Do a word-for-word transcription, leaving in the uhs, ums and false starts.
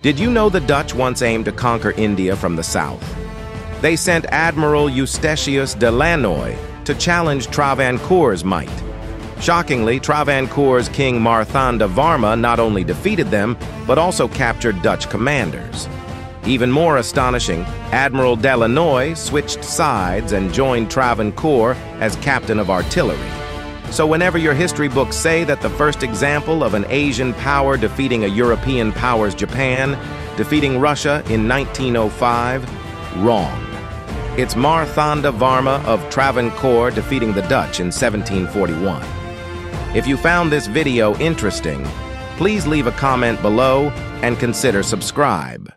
Did you know the Dutch once aimed to conquer India from the south? They sent Admiral Eustatius de Lannoy to challenge Travancore's might. Shockingly, Travancore's King Marthanda Varma not only defeated them, but also captured Dutch commanders. Even more astonishing, Admiral de Lannoy switched sides and joined Travancore as captain of artillery. So whenever your history books say that the first example of an Asian power defeating a European power is Japan, defeating Russia in nineteen oh five, wrong. It's Marthanda Varma of Travancore defeating the Dutch in seventeen forty-one. If you found this video interesting, please leave a comment below and consider subscribe.